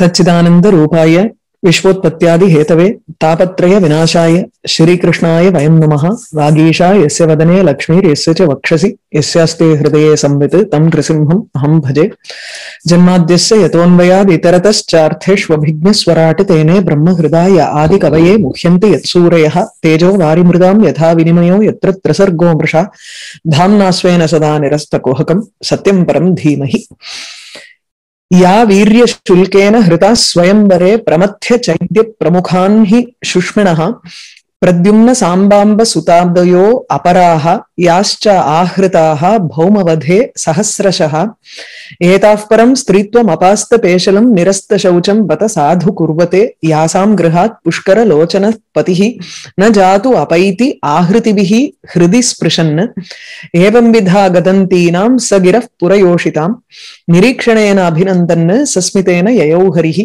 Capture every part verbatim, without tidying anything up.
सच्चिदानंद रूपाय विश्वोत्पत्त्यादि Hathaway तापत्रय विनाशाय श्रीकृष्णाय वयं नमः। वागीशाय यस्य वदने लक्ष्मीर् यस्य च वक्षसि यस्यास्ते हृदये संवित् तं नृसिंहम् अहं भजे। जन्माद्यस्य यतोऽन्वयाद् इतरतश्चार्थेष्वभिज्ञस्वराट् तेने ब्रह्महृदाय आदिकवये मुह्यन्ति यत्सूरयः। तेजो वारिमृदां यथा विनिमयो यत्र त्रसर्गो मृषा धाम्ना स्वेन सदा निरस्तकुहकं सत्यं परं धीमहि। या वीर्य शुल्केन हृता स्वयंवरे प्रमथ्य चैद्य प्रमुखान् हि शुष्मिणः प्रद्युम्न साम्बाम्ब सुताब्दयो अपराः याश्च आहृताः भौमवधे सहस्रशः। एताः परं स्त्रीत्वम् अपास्त पेशलं निरस्त शौचं बत साधु कुर्वते। यासां गृहात् पुष्कर लोचन पतिः न जातु अपैति आहृतिभिः हृदि स्पृशन्। एवं विधा गदन्तीनां स गिरः पुरयोषितां निरीक्षणेन अभिनन्दन् सस्मितेन ययौ हरिः।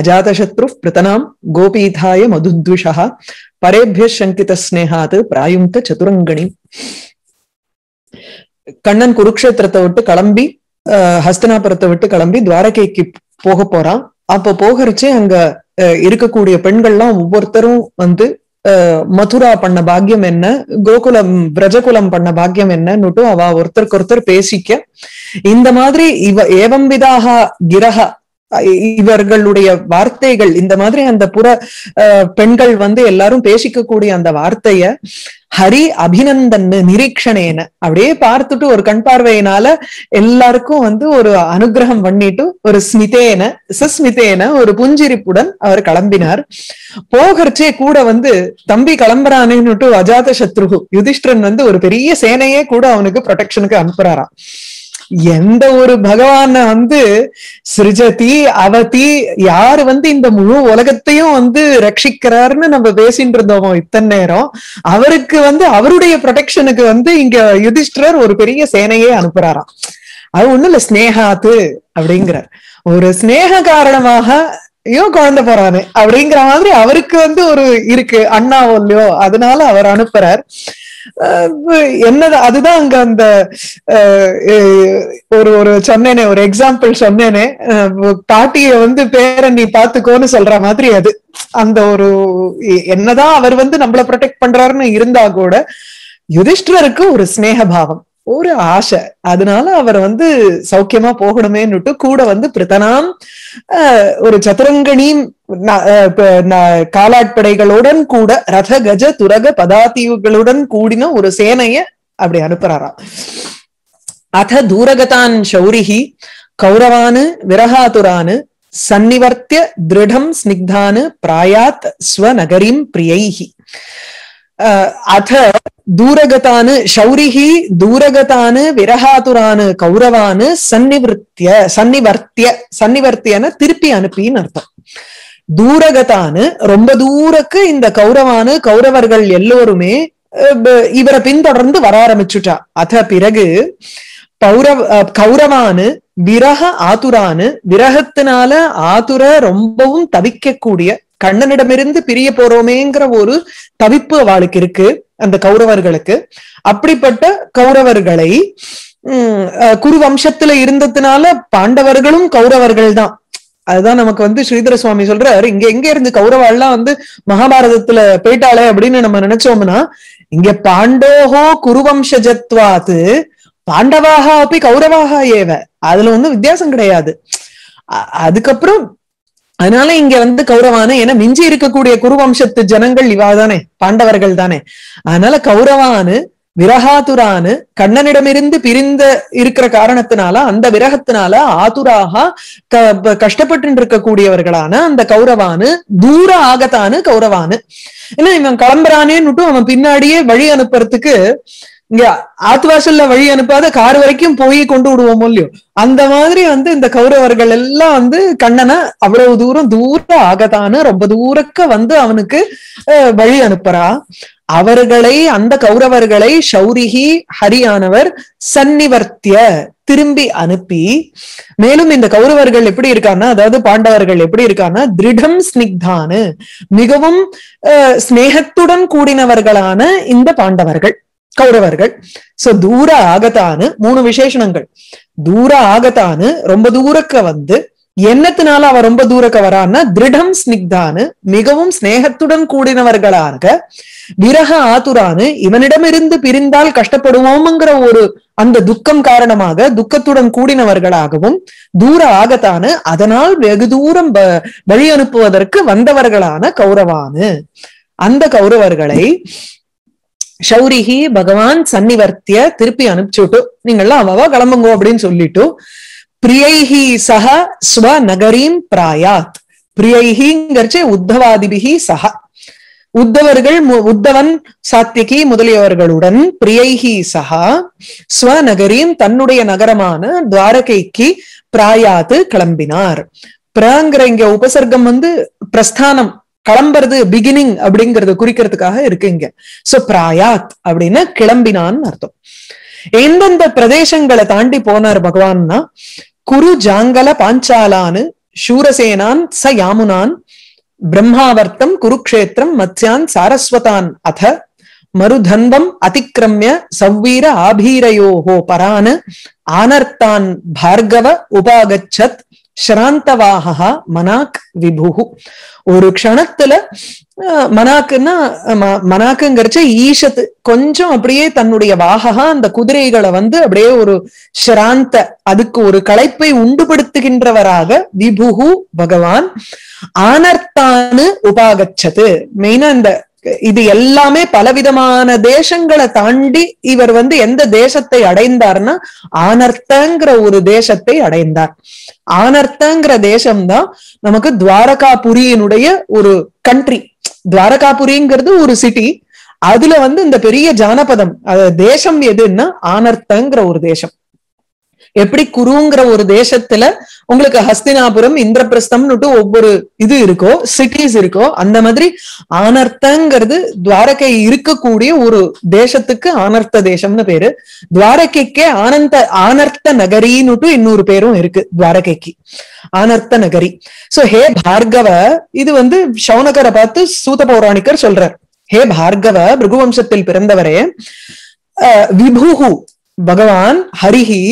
अजातशत्रुः पृतनां गोपीथाय मधुद्विषः परेभ्य शंकित स्नेहात् प्रायुंक्त चतुरंगणी। कण्णन कुरुक्षेत्रத்தை விட்டு கிளம்பி ஹஸ்தினாபுரத்தை விட்டு கிளம்பி துவாரகைக்கு போக போறான். அப்ப போகிறச்சே அங்க இருக்கக்கூடிய பெண்கள்லாம் ஒவ்வொருத்தரும் வந்து மதுரா பண்ண பாக்கியம் என்ன, கோகுலம் பிரஜகுலம் பண்ண பாக்கியம் என்னன்னுட்டு அவ ஒருத்தருக்கு ஒருத்தர் பேசிக்க இந்த மாதிரி இவ ஏவம் விதாக கிரக இவர்களுடைய வார்த்தைகள் இந்த மாதிரி அந்த புற பெண்கள் வந்து எல்லாரும் பேசிக்கக்கூடிய அந்த வார்த்தைய ஹரி அபிநந்தன் நிரீட்சணேன அப்படியே பார்த்துட்டு ஒரு கண் பார்வையினால எல்லாருக்கும் வந்து ஒரு அனுகிரகம் பண்ணிட்டு ஒரு ஸ்மிதேன சஸ்மிதேன ஒரு புஞ்சிரிப்புடன் அவர் கிளம்பினார். போகர்ச்சே கூட வந்து தம்பி கிளம்புறானேன்னுட்டு அஜாத சத்ருகு யுதிஷ்டிரன் வந்து ஒரு பெரிய சேனையே கூட அவனுக்கு ப்ரொடெக்ஷனுக்கு அனுப்புறாராம். எந்த ஒரு பகவான வந்து சிருஜதி அவதி யாரு வந்து இந்த முழு உலகத்தையும் வந்து ரட்சிக்கிறாருன்னு நம்ம பேசிட்டு இருந்தோமோ இத்தனை நேரம், அவருக்கு வந்து அவருடைய ப்ரொடெக்ஷனுக்கு வந்து இங்க யுதிஷ்டிரர் ஒரு பெரிய சேனையே அனுப்புறாராம். அது ஒண்ணும் இல்ல, ஸ்னேகாத்து அப்படிங்கிறார். ஒரு ஸ்னேக காரணமாக ஐயோ குழந்தை போறானே அப்படிங்கிற மாதிரி அவருக்கு வந்து ஒரு இருக்கு அண்ணாவோ இல்லையோ அதனால அவர் அனுப்புறார். என்னது அதுதான் அங்க அந்த ஒரு ஒரு சொன்னேனே ஒரு எக்ஸாம்பிள் சொன்னேனே பாட்டிய வந்து பேரை நீ பாத்துக்கோன்னு சொல்ற மாதிரி அது அந்த ஒரு என்னதான் அவர் வந்து நம்மள ப்ரொடெக்ட் பண்றாருன்னு இருந்தா கூட யுதிஷ்டிரருக்கு ஒரு ஸ்னேக பாவம் ஒரு ஆசை அதனால அவர் வந்து சௌக்கியமா போகணுமேன்னுட்டு கூட வந்து பிரித்தனாம் ஒரு சதுரங்கணியும் காலாட்படைகளுடன் கூட ரத கஜ துரக பதாதீவுகளுடன் கூடின ஒரு சேனைய அப்படி அனுப்புறாராம். அத தூரகதான் சௌரிஹி கௌரவானு விரகாதுரானு சன்னிவர்த்திய திருடம் ஸ்னிக்தானு பிராயாத் ஸ்வநகரீம் பிரியைஹி. अथ दूरगतान शौरिहि दूरगतान विरहातुरान कौरवान सन्निवृत्य सन्निवर्त्य सन्निवर्त्यन तिरुपी अनुपिन अर्थम. दूरगतान रोम्ब दूरक्कु इंद कौरवान कौरवर्गल एल्लोरुमे इवर पिंतोडर्ंदु वर आरंबिच्चुटा. अथ पिरगु பௌரவ கௌரவானு விரக ஆத்துரானு விரகத்தினால ஆத்துர ரொம்பவும் தவிக்கக்கூடிய கண்ணனிடமிருந்து பிரிய போறோமேங்கிற ஒரு தவிப்பு அவளுக்கு இருக்கு அந்த கௌரவர்களுக்கு. அப்படிப்பட்ட கௌரவர்களை உம் குரு வம்சத்துல இருந்ததுனால பாண்டவர்களும் கௌரவர்கள் தான். அதுதான் நமக்கு வந்து ஸ்ரீதர சுவாமி சொல்றாரு இங்க எங்க இருந்து கௌரவாள்லாம் வந்து மகாபாரதத்துல போயிட்டாளே அப்படின்னு நம்ம நினைச்சோம்னா இங்க பாண்டோஹோ குருவம்சஜத்வாத்து பாண்டவாக அப்படி கௌரவாக ஏவ அதுல ஒன்னும் வித்தியாசம் கிடையாது. அதுக்கப்புறம் அதனால இங்க வந்து கௌரவான ஏன்னா மிஞ்சி இருக்கக்கூடிய குருவம்சத்து ஜனங்கள் இவா தானே பாண்டவர்கள் தானே. அதனால கௌரவானு விரகாதுரானு கண்ணனிடமிருந்து பிரிந்த இருக்கிற காரணத்தினால அந்த விரகத்தினால ஆதுராக க கஷ்டப்பட்டு இருக்கக்கூடியவர்களான அந்த கௌரவானு தூர ஆகத்தானு கௌரவானு ஏன்னா இவன் கிளம்புறானேன்னுட்டும் அவன் பின்னாடியே வழி அனுப்புறதுக்கு இங்க ஆத்துவாசல்ல வழி அனுப்பாத கார் வரைக்கும் போய் கொண்டு விடுவோம் இல்லையோ அந்த மாதிரி வந்து இந்த கௌரவர்கள் எல்லாம் வந்து கண்ணனை அவ்வளவு தூரம் தூர ஆகத்தானு ரொம்ப தூரக்க வந்து அவனுக்கு வழி அனுப்புறா. அவர்களை அந்த கௌரவர்களை சௌரிஹி ஹரியானவர் சன்னிவர்த்திய திரும்பி அனுப்பி மேலும் இந்த கௌரவர்கள் எப்படி இருக்கான்னா அதாவது பாண்டவர்கள் எப்படி இருக்கான்னா திருடம் ஸ்னிக்தானு மிகவும் அஹ் ஸ்நேகத்துடன் கூடினவர்களான இந்த பாண்டவர்கள் கௌரவர்கள். சோ தூர ஆகத்தானு மூணு விசேஷணங்கள் தூர ஆகத்தானு ரொம்ப தூரக்க வந்து எண்ணத்தினால அவ ரொம்ப தூரக்க வரான்னா திருடம் ஸ்னிக்தானு மிகவும் ஸ்நேகத்துடன் கூடினவர்களாக விரக ஆதுரானு இவனிடமிருந்து பிரிந்தால் கஷ்டப்படுவோம்ங்கிற ஒரு அந்த துக்கம் காரணமாக துக்கத்துடன் கூடினவர்களாகவும் தூர ஆகத்தானு அதனால் வெகு தூரம் வழி அனுப்புவதற்கு வந்தவர்களான கௌரவானு அந்த கௌரவர்களை சௌரிஹி பகவான் சன்னிவர்த்திய திருப்பி அனுப்பிச்சுட்டு நீங்கள்லாம் அவவா கிளம்புங்கோ அப்படின்னு சொல்லிட்டு பிரியைஹி சஹ ஸ்வநகரீம் பிராயாத். பிரியைஹிங்கறச்சே உத்தவாதிபிஹி சஹ உத்தவர்கள் உத்தவன் சாத்தியகி முதலியவர்களுடன் பிரியைஹி சஹா ஸ்வநகரீம் தன்னுடைய நகரமான துவாரகைக்கு பிராயாத்து கிளம்பினார். பிரங்கிற இங்க உபசர்க்கம் வந்து பிரஸ்தானம் கிளம்புறது பிகினிங் அப்படிங்கறத குறிக்கிறதுக்காக இருக்குங்க. சோ பிராயாத் அப்படின்னா கிளம்பினான்னு அர்த்தம். எந்தெந்த பிரதேசங்களை தாண்டி போனார் பகவான்னா குரு ஜாங்கல பாஞ்சாலானு சூரசேனான் ச யாமுனான் பிரம்மாவர்த்தம் குருக்ஷேத்திரம் மத்யான் சாரஸ்வதான் அத மருதந்தம் அதிக்கிரமிய சவ்வீர ஆபீரயோகோ பரானு ஆனர்த்தான் பார்கவ உபாகச்சத் ஸ்ராந்தவாஹா மனாக் விபுஹு. ஒரு க்ஷணத்துல மனாக்குன்னா மனாக்குங்கிறச்ச ஈஷத்து கொஞ்சம் அப்படியே தன்னுடைய வாககா அந்த குதிரைகளை வந்து அப்படியே ஒரு ஸ்ராந்த அதுக்கு ஒரு களைப்பை உண்டுபடுத்துகின்றவராக விபுஹு பகவான் ஆனர்த்தானு உபாகச்சது. மெயினா இந்த இது எல்லாமே பலவிதமான தேசங்களை தாண்டி இவர் வந்து எந்த தேசத்தை அடைந்தார்னா ஆனர்த்தங்கிற ஒரு தேசத்தை அடைந்தார். ஆனர்த்தங்கிற தேசம்தான் நமக்கு துவாரகாபுரியினுடைய ஒரு கண்ட்ரி. துவாரகாபுரிங்கிறது ஒரு சிட்டி. அதுல வந்து இந்த பெரிய ஜானபதம் தேசம் எதுன்னா ஆனர்த்தங்கிற ஒரு தேசம். எப்படி குருங்கிற ஒரு தேசத்துல உங்களுக்கு ஹஸ்தினாபுரம் இந்திரபிரஸ்தம்னுட்டு ஒவ்வொரு இது இருக்கோ சிட்டிஸ் இருக்கோ அந்த மாதிரி ஆனர்த்தங்கிறது துவாரகை இருக்கக்கூடிய ஒரு தேசத்துக்கு ஆனர்த்த தேசம்னு பேரு. துவாரகைக்கே ஆனந்த ஆனர்த்த நகரின்னுட்டு இன்னொரு பேரும் இருக்கு துவாரகைக்கு ஆனர்த்த நகரி. சோ ஹே பார்கவ இது வந்து சௌனகரை பார்த்து சூத பௌராணிக்கர் சொல்றார். ஹே பார்கவ பிருகுவம்சத்தில் பிறந்தவரே விபுகு பகவான் ஹரிஹி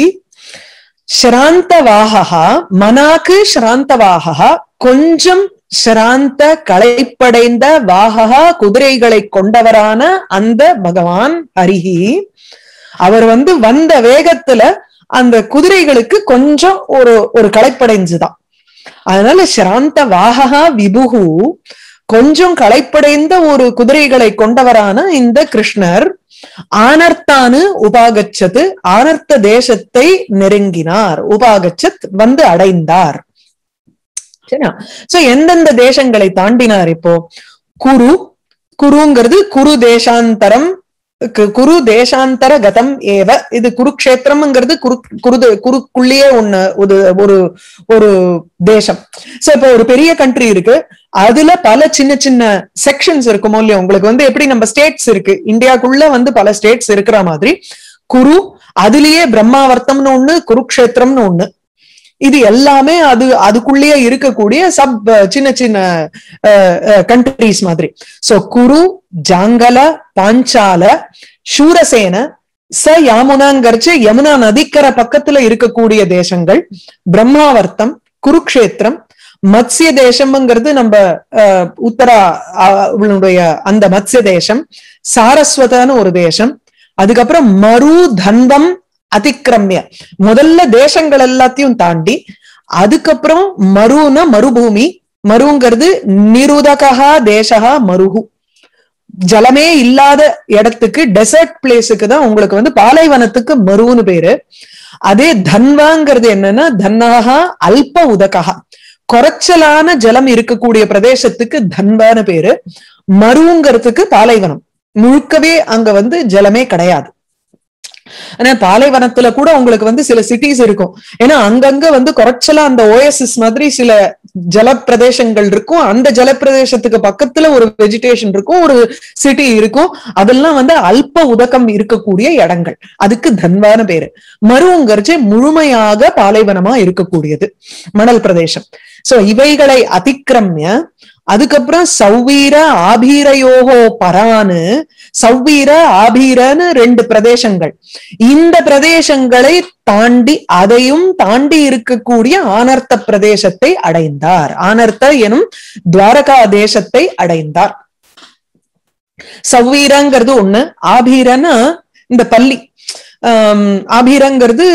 ஸ்ராந்தவாஹா மனாக்கு ஸ்ராந்தவாஹா கொஞ்சம் ஸ்ராந்த களைப்படைந்த வாஹா குதிரைகளை கொண்டவரான அந்த பகவான் ஹரிஹி அவர் வந்து வந்த வேகத்துல அந்த குதிரைகளுக்கு கொஞ்சம் ஒரு ஒரு களைப்படைஞ்சுதான். அதனால ஸ்ராந்த வாஹா விபுகு கொஞ்சம் களைப்படைந்த ஒரு குதிரைகளை கொண்டவரான இந்த கிருஷ்ணர் ஆனர்த்தானு உபாகச்சது ஆனர்த்த தேசத்தை நெருங்கினார். உபாகச்சத் வந்து அடைந்தார். சரியா? சோ எந்தெந்த தேசங்களை தாண்டினார்? இப்போ குரு குருங்கிறது குரு தேசாந்தரம் குரு தேசாந்தர கதம் ஏவ இது குருக்ஷேத்திரம்ங்கிறது குரு குரு குருக்குள்ளேயே ஒண்ணு ஒரு ஒரு தேசம். சோ இப்போ ஒரு பெரிய கண்ட்ரி இருக்கு. அதுல பல சின்ன சின்ன செக்ஷன்ஸ் இருக்குமோ இல்லையா? உங்களுக்கு வந்து எப்படி நம்ம ஸ்டேட்ஸ் இருக்கு இந்தியாக்குள்ள வந்து பல ஸ்டேட்ஸ் இருக்கிற மாதிரி குரு அதுலயே பிரம்மாவர்த்தம்னு ஒண்ணு குருக்ஷேத்திரம்னு ஒண்ணு இது எல்லாமே அது அதுக்குள்ளேயே இருக்கக்கூடிய சப் சின்ன சின்ன கண்ட்ரிஸ் மாதிரி. சோ குரு ஜாங்கல பாஞ்சால சூரசேன ச யாமுனாங்கர்ச்ச யமுனா நதிக்கர பக்கத்துல இருக்கக்கூடிய தேசங்கள் பிரம்மாவர்த்தம் குருக்ஷேத்திரம் மத்ய தேசம்ங்கிறது நம்ம அஹ் உத்தரா அவளுடைய அந்த மத்ய தேசம் சாரஸ்வதான்னு ஒரு தேசம். அதுக்கப்புறம் மரு தந்தம் அதிக்கிரமிய முதல்ல தேசங்கள் எல்லாத்தையும் தாண்டி அதுக்கப்புறம் மருனா மருபூமி மருங்கிறது நிருதகா தேசகா மருகு ஜலமே இல்லாத இடத்துக்கு டெசர்ட் பிளேஸுக்கு தான் உங்களுக்கு வந்து பாலைவனத்துக்கு மருன்னு பேரு. அதே தன்வாங்கிறது என்னன்னா தன்னகா அல்ப உதகா குறைச்சலான ஜலம் இருக்கக்கூடிய பிரதேசத்துக்கு தன்வான்னு பேரு. மருங்கிறதுக்கு பாலைவனம் முழுக்கவே அங்க வந்து ஜலமே கிடையாது. ஆனா பாலைவனத்துல கூட உங்களுக்கு வந்து சில சிட்டிஸ் இருக்கும். ஏன்னா அங்கங்க வந்து குறைச்சலா அந்த ஓஎஸ்எஸ் மாதிரி சில ஜலப்பிரதேசங்கள் இருக்கும். அந்த ஜலப்பிரதேசத்துக்கு பக்கத்துல ஒரு வெஜிடேஷன் இருக்கும் ஒரு சிட்டி இருக்கும். அதெல்லாம் வந்து அல்ப உதக்கம் இருக்கக்கூடிய இடங்கள். அதுக்கு தன்வான பேரு. மருங்கிறச்சே முழுமையாக பாலைவனமா இருக்கக்கூடியது மணல் பிரதேசம். சோ இவைகளை அதிக்கிரமிய अदुकप्रा सौवीर आभीरयोः परान सौवीर आभीरन रेंड प्रदेशंगल इंद प्रदेशंगले तांडी अदैयुम तांडी इरुक्कूडिय आनर्त प्रदेशत्ते अडैंदार आनर्त एनुम द्वारका देशत्ते अडैंदार सौवीरंगरदु ओन्नु आभीरन इंद पल्ली ஆபீரங்கிறது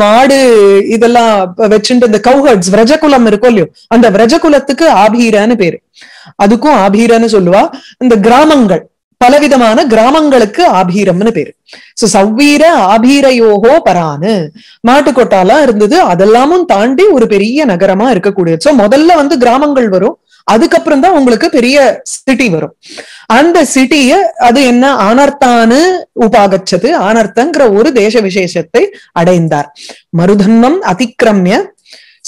மாடு இதெல்லாம் வச்சுட்டு இந்த கவுஹர்ட்ஸ் விரஜகுலம் இருக்கும் இல்லையோ அந்த விரஜகுலத்துக்கு ஆபீரன்னு பேரு. அதுக்கும் ஆபீரன்னு சொல்லுவா. இந்த கிராமங்கள் பலவிதமான கிராமங்களுக்கு ஆபீரம்னு பேரு. சோ சவ்வீர ஆபீரயோகோ பரானு மாட்டுக்கொட்டாலாம் இருந்தது. அதெல்லாமும் தாண்டி ஒரு பெரிய நகரமா இருக்கக்கூடியது. சோ முதல்ல வந்து கிராமங்கள் வரும், அதுக்கப்புறம் தான் உங்களுக்கு பெரிய சிட்டி வரும். அந்த சிட்டிய அது என்ன ஆனர்த்தானு உபாகச்சது ஆனர்த்தங்கிற ஒரு தேச விசேஷத்தை அடைந்தார். மருதன்னம் அதிக்கிரமிய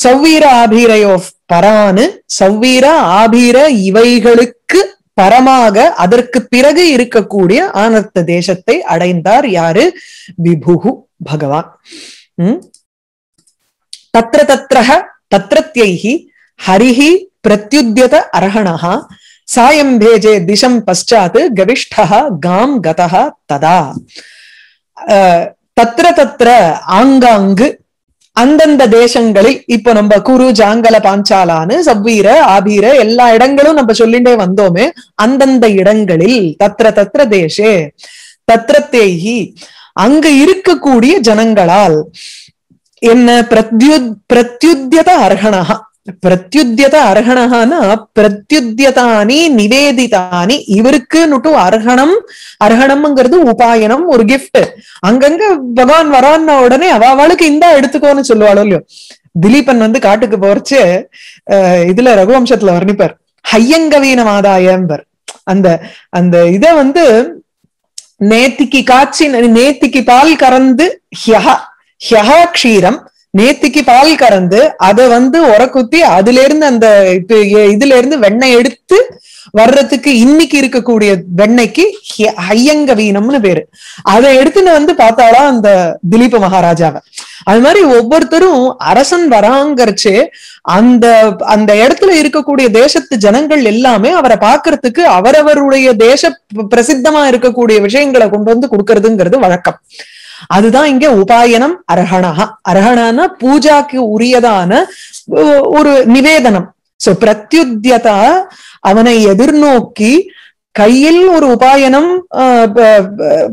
சௌவீர ஆபீரயோ பரானு சௌவீர ஆபீர இவைகளுக்கு பரமாக அதற்கு பிறகு இருக்கக்கூடிய ஆனர்த்த தேசத்தை அடைந்தார். யாரு? விபுகு பகவான். உம் தத்ர தத்ரஹ தத்ரத்யைஹி ஹரிஹி प्रत्युद्यत अर्हणः सायं भेजे दिशं पश्चात् गविष्ठः गां गतः तदा तत्र तत्र आंगांग अंदंद देशंगलिल इप्पो नम्ब कुरु जांगल पांचालानु सव्वीर आभीर एल्ला इडंगलुम नम्ब सोल्लिंडे वंदोमे अंदंद इडंगलिल तत्र तत्र देशे तत्रत्तेहि अंग इरुक्कूडिय जनंगलाल एन्न प्रत्युद प्रत्युद्यत अर्हणः प्रत्युद्यत अर्हणहना प्रत्युद्यतानि निवेदितानि इवरुक्कुन्नु अर्हणम अर्हणमंगरदु उपायनम और गिफ्ट अंगंग भगवान वराना उडने अवावालुक्कु इंदा एडुत्तुकोनु सोल्वालो इल्लियो दिलीपन वंदु काट्टुक्कु पोरचे इदुला रघुवंशत्तुला वर्णिप्पार हय्यंगवीनमादायंबर अंद अंद इदे वंदु नेतिकी काच्चि नेतिकी पाल करंदु ह्यह ह्यह क्षीरम நேத்திக்கு பால் கறந்து அதை வந்து உரக்குத்தி அதுல இருந்து அந்த இதுல இருந்து வெண்ணெய் எடுத்து வர்றதுக்கு இன்னைக்கு இருக்கக்கூடிய வெண்ணெய்க்கு ஐயங்க வீணம்னு பேரு. அதை எடுத்துன்னு வந்து பார்த்தாளா அந்த திலீப மகாராஜாவை. அது மாதிரி ஒவ்வொருத்தரும் அரசன் வராங்கறச்சே அந்த அந்த இடத்துல இருக்கக்கூடிய தேசத்து ஜனங்கள் எல்லாமே அவரை பாக்குறதுக்கு அவரவருடைய தேச பிரசித்தமா இருக்கக்கூடிய விஷயங்களை கொண்டு வந்து கொடுக்கறதுங்கிறது வழக்கம். அதுதான் இங்க உபாயனம் அரஹணஹ. அரஹணனா பூஜாக்கு உரியதான ஒரு நிவேதனம். சோ பிரத்யுத்யதா அவனை எதிர்நோக்கி கையில் ஒரு உபாயனம்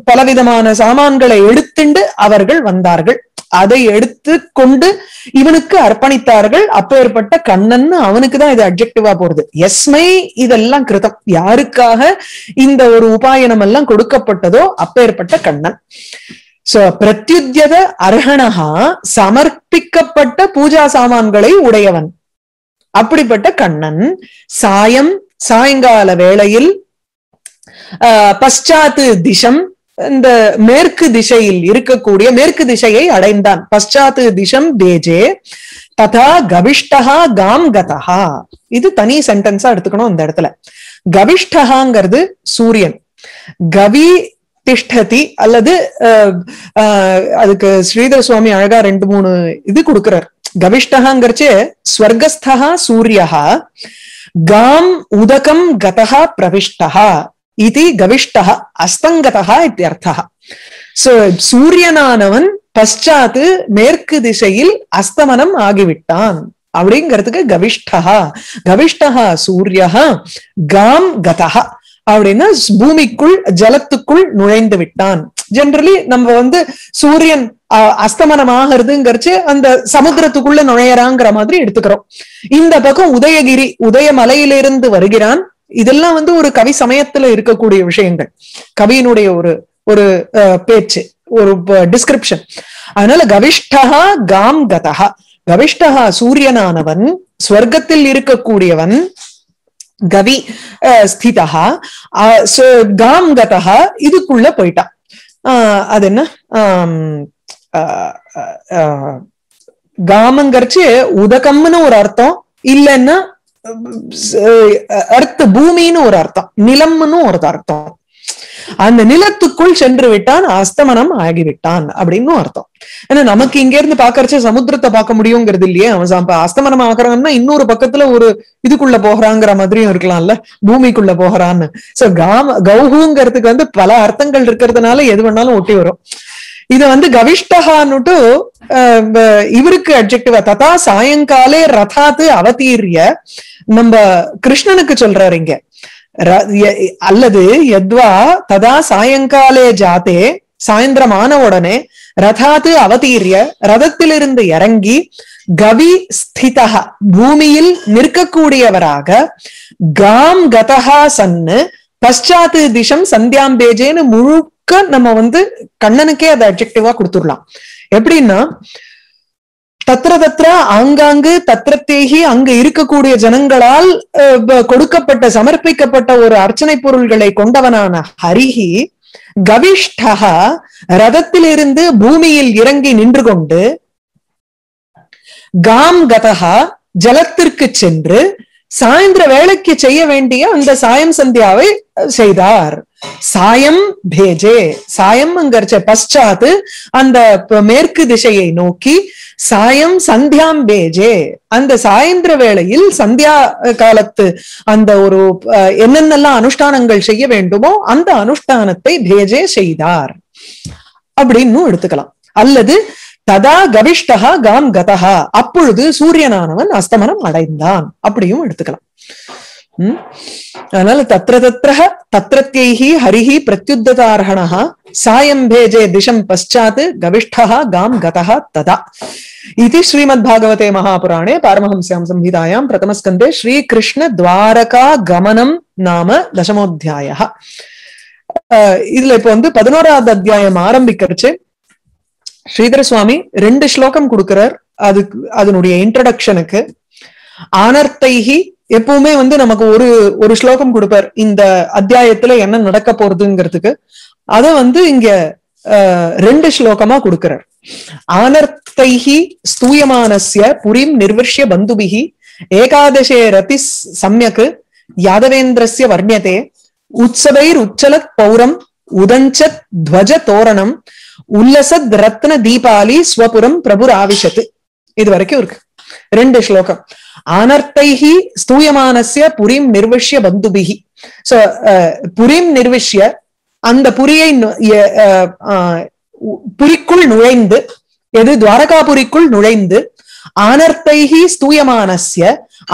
பலவிதமான சாமான்களை எடுத்துண்டு அவர்கள் வந்தார்கள். அதை எடுத்து கொண்டு இவனுக்கு அர்ப்பணித்தார்கள். அப்பேற்பட்ட கண்ணன் அவனுக்குதான் இது அட்ஜெக்டிவா போறது. எஸ்மை இதெல்லாம் கிருதம். யாருக்காக இந்த ஒரு உபாயனம் எல்லாம் கொடுக்கப்பட்டதோ அப்பேற்பட்ட கண்ணன். சோ பிரத்யுத்யத அர்ஹணஹா சமர்ப்பிக்கப்பட்ட பூஜா சாமான்களை உடையவன். அப்படிப்பட்ட கண்ணன் சாயம் சாயங்கால வேளையில் அஹ் பஷ்சாத்து திசம் இந்த மேற்கு திசையில் இருக்கக்கூடிய மேற்கு திசையை அடைந்தான். பஷ்சாத்து திசம் பேஜே ததா கபிஷ்டஹா காம் கதஹா. இது தனி சென்டென்ஸா எடுத்துக்கணும் இந்த இடத்துல. கபிஷ்டஹாங்கிறது சூரியன். கவி திஷ்டதி அல்லது அதுக்கு ஸ்ரீதர சுவாமி அழகா ரெண்டு மூணு இது கொடுக்கிறார். கவிஷ்டகாங்கிறச்சே ஸ்வர்கஸ்தா சூரியஹா காம் உதகம் கதஹா பிரவிஷ்டஹா இது கவிஷ்டஹா அஸ்தங்கதஹா இத்தியர்த்தா. சோ சூரியனானவன் பஷ்சாத்து மேற்கு திசையில் அஸ்தமனம் ஆகிவிட்டான் அப்படிங்கிறதுக்கு கவிஷ்டஹா. கவிஷ்டஹா சூரியஹா காம் கதஹா அப்படின்னா பூமிக்குள் ஜலத்துக்குள் நுழைந்து விட்டான். ஜெனரலி நம்ம வந்து சூரியன் அஸ்தமனம் ஆகிறதுங்கிறச்சு அந்த சமுத்திரத்துக்குள்ள நுழையறாங்கிற மாதிரி எடுத்துக்கிறோம். இந்த பக்கம் உதயகிரி உதயமலையிலிருந்து வருகிறான். இதெல்லாம் வந்து ஒரு கவி சமயத்துல இருக்கக்கூடிய விஷயங்கள். கவியினுடைய ஒரு ஒரு பேச்சு ஒரு டிஸ்கிரிப்ஷன். அதனால கவிஷ்டஹா காம் கதஹா கவிஷ்டஹா சூரியனானவன் ஸ்வர்க்கத்தில் இருக்கக்கூடியவன் கவி ஸ்திதஹா காம் கதஹா இதுக்குள்ள போயிட்டான். ஆஹ் அது என்ன காமங்கரிச்சு உதகம்னு ஒரு அர்த்தம் இல்லைன்னா அர்த்த பூமின்னு ஒரு அர்த்தம் நிலம்னு ஒரு அர்த்தம். அந்த நிலத்துக்குள் சென்று விட்டான், அஸ்தமனம் ஆகிவிட்டான் அப்படின்னு அர்த்தம். ஏன்னா நமக்கு இங்க இருந்து பாக்கறச்ச சமுத்திரத்தை பார்க்க முடியுங்கிறது இல்லையே. அவன் அஸ்தமனம் ஆகிறான்னா இன்னொரு பக்கத்துல ஒரு இதுக்குள்ள போகிறாங்கிற மாதிரியும் இருக்கலாம்ல, பூமிக்குள்ள போகிறான்னு. சோ காம கௌஹுங்கிறதுக்கு வந்து பல அர்த்தங்கள் இருக்கிறதுனால எது வேணாலும் ஒட்டி வரும். இது வந்து கவிஷ்டகான்னுட்டு இவருக்கு அட்ஜெக்டிவா ததா சாயங்காலே ரதாத்து அவதீரிய நம்ம கிருஷ்ணனுக்கு சொல்றாரு இங்க. அல்லது எத்வா ததா சாயங்காலே ஜாத்தே சாயந்திரமான உடனே ரதாத்து அவதீரிய ரதத்திலிருந்து இறங்கி கவி ஸ்திதா பூமியில் நிற்கக்கூடியவராக காம் கதஹா சன்னு பஷாத்து திசம் சந்தியாம்பேஜேன்னு முழு நம்ம வந்து கண்ணனுக்கே அதை அட்ஜெக்டிவா கொடுத்துடலாம். எப்படின்னா தத்திர தத்திர ஆங்காங்கு தத்திரத்தேகி அங்கு இருக்கக்கூடிய ஜனங்களால் கொடுக்கப்பட்ட சமர்ப்பிக்கப்பட்ட ஒரு அர்ச்சனை பொருள்களை கொண்டவனான ஹரிஹி கவிஷ்டஹ ரதத்திலிருந்து பூமியில் இறங்கி நின்று கொண்டு காம் கதஹா ஜலத்திற்கு சென்று சாயந்திர வேளைக்கு செய்ய வேண்டிய அந்த சாயம் சந்தியாவை செய்தார். சாயம் பேஜே சாயம் அங்கர்ச்ச பஷாத்து அந்த மேற்கு திசையை நோக்கி சாயம் சந்தியாம் பேஜே அந்த சாயந்திர வேளையில் சந்தியா காலத்து அந்த ஒரு என்னென்னலாம் அனுஷ்டானங்கள் செய்ய வேண்டுமோ அந்த அனுஷ்டானத்தை பேஜே செய்தார் அப்படின்னு எடுத்துக்கலாம். அல்லது ததா கவிஷ்டஹா காம் கதஹா அப்பொழுது சூரியனானவன் அஸ்தமனம் அடைந்தான் அப்படியும் எடுத்துக்கலாம். உம் அதனால தத்ர தத்ர தத்ரத்யைஹி ஹரிஹி பிரத்யுத்தார்ஹணஹா சாயம் பேஜே திசம் பஷாத் கவிஷ்டஹா காம் கதஹா ததா. இது ஸ்ரீமத்பாகவதே மகாபுராணே பாரமஹம்ஸ்யாம் சம்ஹிதாயாம் பிரதமஸ்கந்தே ஸ்ரீகிருஷ்ண துவாரகா கமனம் நாம தசமோத்யாயஹ. இதுல இப்போ வந்து பதினோராவது அத்தியாயம் ஆரம்பிக்கிறச்சு. ஸ்ரீதர சுவாமி ரெண்டு ஸ்லோகம் கொடுக்கிறார். அதுக்கு அதனுடைய இன்ட்ரடக்ஷனுக்கு ஆனர்த்தைஹி எப்பவுமே வந்து நமக்கு ஒரு ஒரு ஸ்லோகம் கொடுப்பார் இந்த அத்தியாயத்துல என்ன நடக்க போறதுங்கிறதுக்கு. அத வந்து இங்க அஹ் ரெண்டு ஸ்லோகமா கொடுக்கிறார். ஆனர்த்தைஹி ஸ்தூயமானஸ்ய புரிம் நிர்வஷ்ய பந்துபிஹி ஏகாதசே ரதி சம்யக் யாதவேந்திரஸ்ய வர்ணியதே உற்சவைர் உச்சலத் பௌரம் உதஞ்சத் துவஜ தோரணம் உல்லசத் ரத்ன தீபாலி ஸ்வபுரம் பிரபுர் ஆவிஷத்து. இது வரைக்கும் இருக்கு ரெண்டு ஸ்லோகம். ஆனர்த்தைஹி ஸ்தூயமானஸ்ய புரிம் நிர்விஷ்ய பந்துபிஹி. சோ புரிம் நிர்விஷ்ய அந்த புரியை புரிக்குள் நுழைந்து எது துவாரகாபுரிக்குள் நுழைந்து ஆனர்த்தைஹி ஸ்தூயமானஸ்ய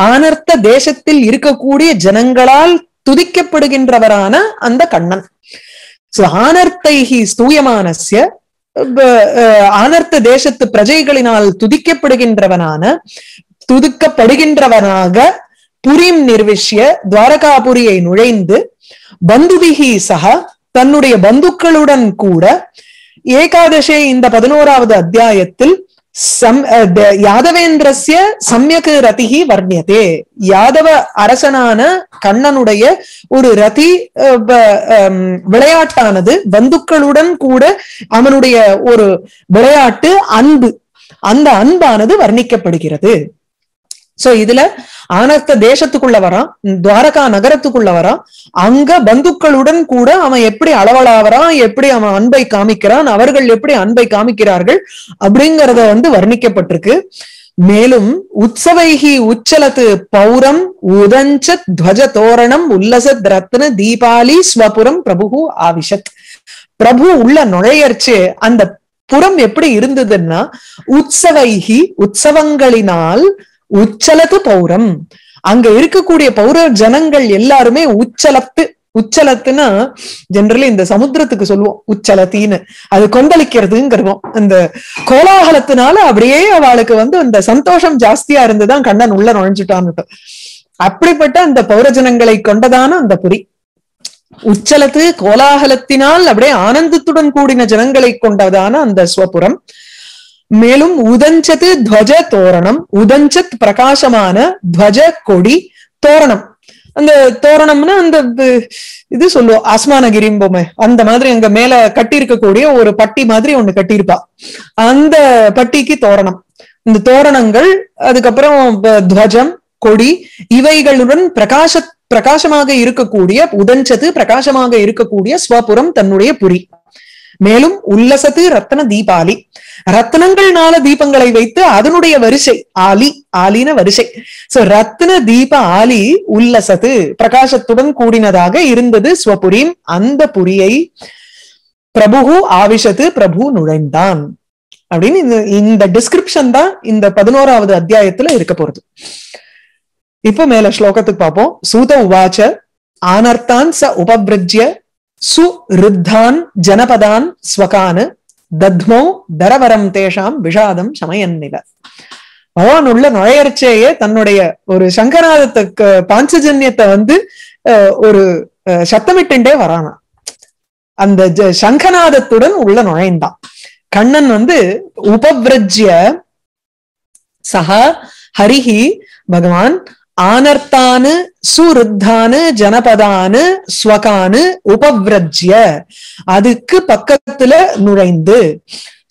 ஆனர்த்த தேசத்தில் இருக்கக்கூடிய ஜனங்களால் துதிக்கப்படுகின்றவரான அந்த கண்ணன். சோ ஆனர்த்தைஹி ஸ்தூயமானஸ்ய ஆனர்த்த தேசத்து பிரஜைகளினால் துதிக்கப்படுகின்றவனான துதிக்கப்படுகின்றவனாக புரிம் நிர்விஷ்ய துவாரகாபுரியை நுழைந்து பந்துபிஹி சஹ தன்னுடைய பந்துக்களுடன் கூட ஏகாதசே இந்த பதினோராவது அத்தியாயத்தில் சம் யாதவேந்திரஸ்ய சம்யக் ரதிஹி வர்ணியதே யாதவ அரசனான கண்ணனுடைய ஒரு ரதி விளையாட்டானது பந்துக்களுடன் கூட அவனுடைய ஒரு விளையாட்டு அன்பு அந்த அன்பானது வர்ணிக்கப்படுகிறது. சோ இதுல ஆனர்த்த தேசத்துக்குள்ள வரான், துவாரகா நகரத்துக்குள்ள வரான், அங்க பந்துக்களுடன் கூட அவன் எப்படி அளவலாவறான், எப்படி அவன் அன்பை காமிக்கிறான், அவர்கள் எப்படி அன்பை காமிக்கிறார்கள் அப்படிங்கறத வந்து வர்ணிக்கப்பட்டிருக்கு. மேலும் உற்சவைஹி உச்சலத்து பௌரம் உதஞ்சத் துவஜ தோரணம் உல்லசத் ரத்ன தீபாலி ஸ்வபுரம் பிரபு ஆவிஷத். பிரபு உள்ள நுழையர்ச்சு. அந்த புறம் எப்படி இருந்ததுன்னா உற்சவைஹி உற்சவங்களினால் உச்சலத்து பௌரம் அங்க இருக்கக்கூடிய பௌர ஜனங்கள் எல்லாருமே உச்சலத்து உச்சலத்துன்னா ஜெனரலி இந்த சமுத்திரத்துக்கு சொல்லுவோம் உச்சலத்தின்னு, அது கொந்தளிக்கிறதுங்கிறோம். அந்த கோலாகலத்தினால அப்படியே அவளுக்கு வந்து அந்த சந்தோஷம் ஜாஸ்தியா இருந்துதான் கண்ணன் உள்ள நுழைஞ்சுட்டான்னு. அப்படிப்பட்ட அந்த பௌர ஜனங்களை கொண்டதான அந்த புரி உச்சலத்து கோலாகலத்தினால் அப்படியே ஆனந்தத்துடன் கூடின ஜனங்களை கொண்டதான அந்த ஸ்வபுரம். மேலும் உதஞ்சத்து துவஜ தோரணம் உதஞ்சத் பிரகாசமான துவஜ கொடி தோரணம். அந்த தோரணம்னா அந்த இது சொல்லுவோம் ஆஸ்மானகிரிம்போமே அந்த மாதிரி அங்க மேல கட்டியிருக்கக்கூடிய ஒரு பட்டி மாதிரி ஒண்ணு கட்டியிருப்பா, அந்த பட்டிக்கு தோரணம். இந்த தோரணங்கள், அதுக்கப்புறம் துவஜம், கொடி இவைகளுடன் பிரகாச பிரகாசமாக இருக்கக்கூடிய உதஞ்சது பிரகாசமாக இருக்கக்கூடிய ஸ்வபுரம் தன்னுடைய புரி. மேலும் உல்லசத்து ரத்தன தீபாலி ரத்தனங்கள்னால தீபங்களை வைத்து அதனுடைய வரிசை ஆலி ஆலின வரிசை. சோ ரத்ன தீப ஆலி உல்லசத்து பிரகாசத்துடன் கூடினதாக இருந்தது ஸ்வபுரி. அந்த புரியை பிரபு ஆவிஷத்து பிரபு நுழைந்தான் அப்படின்னு இந்த டிஸ்கிரிப்ஷன் தான் இந்த பதினோராவது அத்தியாயத்துல இருக்க போறது. இப்ப மேல ஸ்லோகத்துக்கு பார்ப்போம். சூத உவாச்ச ஆனர்த்தான் ச உபவ்ரஜ்ய சுருத்தான் ஜனபதான் ஸ்வகான் தத்மோ தரவரம் தேஷாம் விஷாதம் சமயன்னில. பகவான் உள்ள நுழையர்ச்சேயே தன்னுடைய ஒரு சங்கராதத்துக்கு பாஞ்சஜன்யத்தை வந்து ஒரு சத்தமிட்டுண்டே வரானா, அந்த சங்கநாதத்துடன் உள்ள நுழைந்தான். கண்ணன் வந்து உபவ்ரஜ்ய சஹ ஹரிஹி பகவான் ஆனர்த்தானு சுருத்தானு ஜனபதானு ஸ்வகானு உபவ்ரஜ்ய அதுக்கு பக்கத்துல நுழைந்து.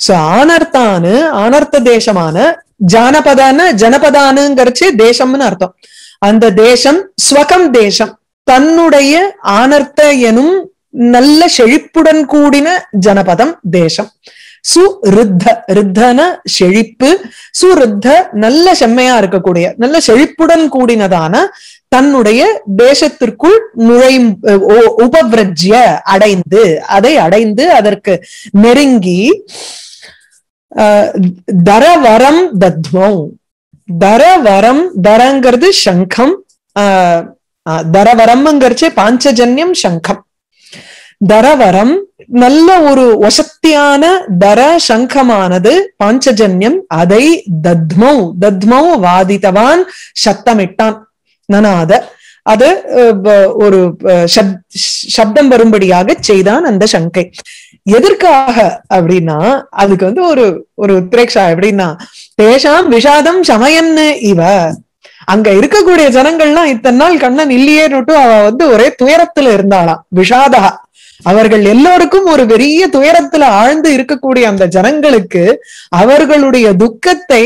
சோ ஆனர்த்தானு ஆனர்த்த தேசமான ஜானபதான ஜனபதானுங்கிறச்சு தேசம்னு அர்த்தம். அந்த தேசம் ஸ்வகம் தேசம் தன்னுடைய ஆனர்த்த எனும் நல்ல செழிப்புடன் கூடின ஜனபதம் தேசம். சுருத்த ருத்தன செழிப்பு சுருத்த நல்ல செம்மையா இருக்கக்கூடிய நல்ல செழிப்புடன் கூடினதான தன்னுடைய தேசத்திற்குள் நுழையும் உபவ்ரஜ்ய அடைந்து அதை அடைந்து அதற்கு நெருங்கி தரவரம் தத்மோ தரவரம் தரங்கிறது சங்கம் ஆஹ் தரவரம்ங்கிறச்சே பாஞ்சஜன்யம் சங்கம் தரவரம் நல்ல ஒரு வசத்தியான தர சங்கமானது பாஞ்சஜன்யம் அதை தத்மௌ தத்மௌ வாதித்தவான் சத்தமிட்டான் நனாத அது ஒரு சப்தம் வரும்படியாக செய்தான் அந்த சங்கை. எதற்காக அப்படின்னா அதுக்கு வந்து ஒரு ஒரு திரேக்ஷா எப்படின்னா தேஷாம் விஷாதம் சமயன்னு இவ அங்க இருக்கக்கூடிய ஜனங்கள்லாம் இத்தனை நாள் கண்ணன் இல்லையே நோட்டு அவ வந்து ஒரே துயரத்துல இருந்தாளாம். விஷாதகா அவர்கள் எல்லோருக்கும் ஒரு பெரிய துயரத்துல ஆழ்ந்து இருக்கக்கூடிய அந்த ஜனங்களுக்கு அவர்களுடைய துக்கத்தை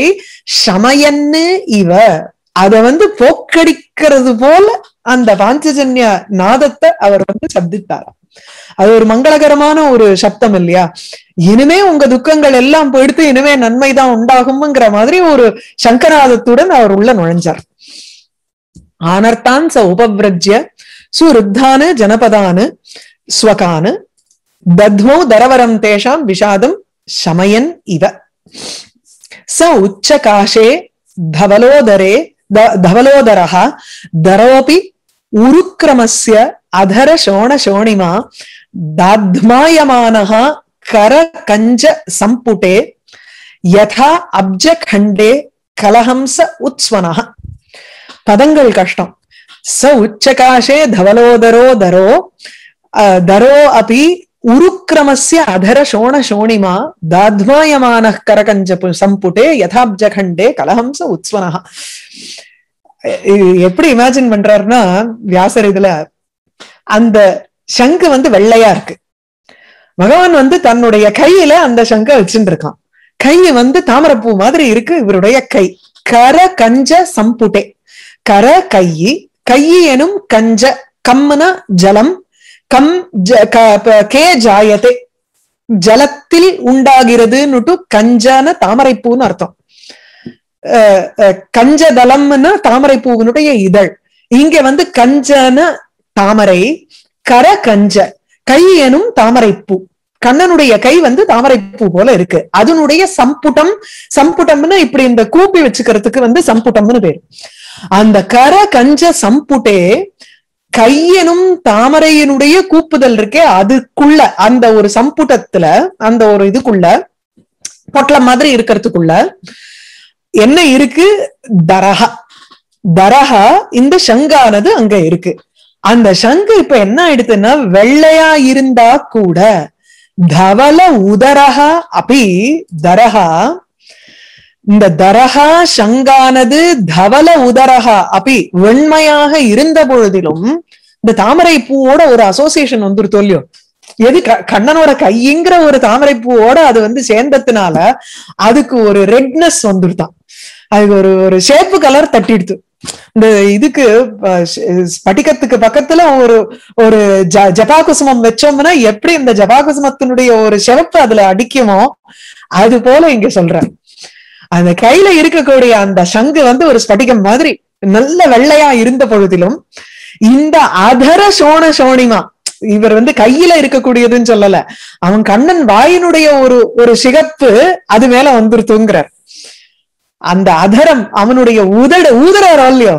சமயன்னு இவ அத வந்து போக்கடிக்கிறது போல அந்த பாஞ்சஜன்ய நாதத்தை அவர் வந்து சப்தித்தாராம். அது ஒரு மங்களகரமான ஒரு சப்தம் இல்லையா, இனிமே உங்க துக்கங்கள் எல்லாம் போயிடுத்து இனிமே நன்மைதான் உண்டாகும்ங்கிற மாதிரி ஒரு சங்கநாதத்துடன் அவர் உள்ள நுழைஞ்சார். ஆனர்த்தான் ச உபவ்ரஜ்ய சுருத்தானு ஜனபதானு ஸ்வகானு தத்மோ தரவரம் தேஷாம் விஷாதம் சமயன் இவ. ச உச்ச காஷே தவலோதரே தவலோதரஹ தரோபி உருக்ரமஸ்ய அதர சோண சோணிமா தாத்மாயமானஹ கர கஞ்ச சம்புட்டே யதா அப்ஜ கண்டே கலஹம்ச உத்ஸ்வனஹ. பதங்கள் கஷ்டம். ச உச்ச காஷே தவலோதரோ தரோ தரோ அபி உருக்ரமஸ்ய அதர சோண சோணிமா தாத்மாயமான கரகஞ்ச சம்புட்டே யதாப்ஜகண்டே கலஹம்ச உத்ஸ்வனஹ. எப்படி இமேஜின் பண்றாருன்னா வியாசர் இதுல அந்த சங்கு வந்து வெள்ளையா இருக்கு. பகவான் வந்து தன்னுடைய கையில அந்த சங்க வச்சுட்டு இருக்கான். கை வந்து தாமரப்பூ மாதிரி இருக்கு இவருடைய கை. கர கஞ்ச சம்புட்டே கர கையி கையி எனும் கஞ்ச கம்மன ஜலம் கம் கே ஜாயத்தை ஜலத்தில் உண்டாகிறதுன்னுட்டு கஞ்சன தாமரைப்பூன்னு அர்த்தம். கஞ்சதலம்னா தாமரைப்பூவினுடைய இதழ். இங்க வந்து கஞ்சன தாமரை கர கஞ்ச கை எனும் தாமரைப்பூ. கண்ணனுடைய கை வந்து தாமரைப்பூ போல இருக்கு. அதனுடைய சம்புட்டம் சம்புட்டம்னு இப்படி இந்த கூப்பி வச்சுக்கிறதுக்கு வந்து சம்புட்டம்னு பேரு. அந்த கர கஞ்ச சம்புட்டே கையனும் தாமரையினுடைய கூப்புதல் இருக்கே அதுக்குள்ள அந்த ஒரு சம்புட்டத்துல அந்த ஒரு இதுக்குள்ள பொட்டலம் மாதிரி இருக்கிறதுக்குள்ள என்ன இருக்கு தரஹா தரஹா இந்த சங்கானது அங்க இருக்கு. அந்த சங்கு இப்ப என்ன ஆயிடுதுன்னா வெள்ளையா இருந்தா கூட தவல உதரஹா அப்படி தரஹா இந்த தரஹா சங்கானது தவல உதரஹா அப்படி வெண்மையாக இருந்த பொழுதிலும் இந்த தாமரை பூவோட ஒரு அசோசியேஷன் வந்துரு தோல்லியோ எது கண்ணனோட கைங்கிற ஒரு தாமரை பூவோட அது வந்து சேர்ந்ததுனால அதுக்கு ஒரு ரெட்னஸ் வந்துருதான். அதுக்கு ஒரு ஒரு ஷேப்பு கலர் தட்டிடுது. இதுக்கு படிக்கத்துக்கு பக்கத்துல ஒரு ஒரு ஜபாகுசுமம் வச்சோம்னா எப்படி இந்த ஜபாகுசுமத்தினுடைய ஒரு சிறப்பு அதுல அடிக்குமோ அது போல இங்க சொல்றேன். அந்த கையில இருக்கக்கூடிய அந்த சங்கு வந்து ஒரு ஸ்படிகம் மாதிரி நல்ல வெள்ளையா இருந்த பொழுதிலும் இந்த அதர சோண சோணிமா இவர் வந்து கையில இருக்கக்கூடியதுன்னு சொல்லல, அவன் கண்ணன் வாயினுடைய ஒரு ஒரு சிகப்பு அது மேல வந்துருத்துங்கிறார். அந்த அதரம் அவனுடைய உதட ஊதறாரோ இல்லையோ,